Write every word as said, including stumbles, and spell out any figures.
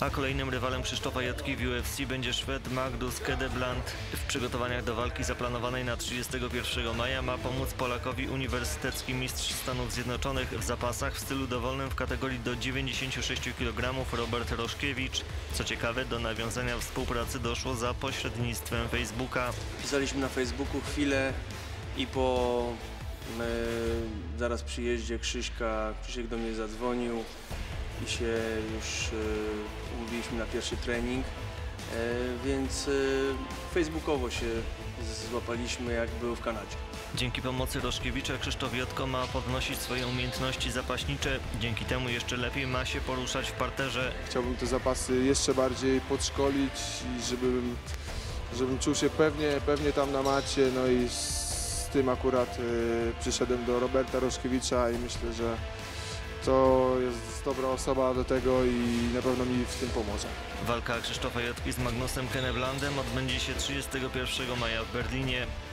A kolejnym rywalem Krzysztofa Jotki w U F C będzie Szwed Magnus Kenevland. W przygotowaniach do walki zaplanowanej na trzydziestego pierwszego maja ma pomóc Polakowi uniwersytecki mistrz Stanów Zjednoczonych w zapasach w stylu dowolnym w kategorii do dziewięćdziesięciu sześciu kilogramów Robert Roszkiewicz. Co ciekawe, do nawiązania współpracy doszło za pośrednictwem Facebooka. Pisaliśmy na Facebooku chwilę i po yy, zaraz przyjeździe Krzyśka, Krzysiek do mnie zadzwonił i się już yy, umówiliśmy na pierwszy trening, yy, więc yy, facebookowo się złapaliśmy, jak był w Kanadzie. Dzięki pomocy Roszkiewicza Krzysztof Jotko ma podnosić swoje umiejętności zapaśnicze. Dzięki temu jeszcze lepiej ma się poruszać w parterze. Chciałbym te zapasy jeszcze bardziej podszkolić i żebym, żebym czuł się pewnie, pewnie tam na macie. No i z tym akurat yy, przyszedłem do Roberta Roszkiewicza i myślę, że to jest dobra osoba do tego i na pewno mi w tym pomoże. Walka Krzysztofa Jotki z Magnusem Kenevlandem odbędzie się trzydziestego pierwszego maja w Berlinie.